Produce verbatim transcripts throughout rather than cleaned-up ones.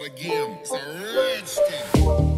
that again. It's a Redskin.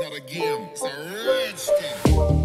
Not again. It's a Redskin.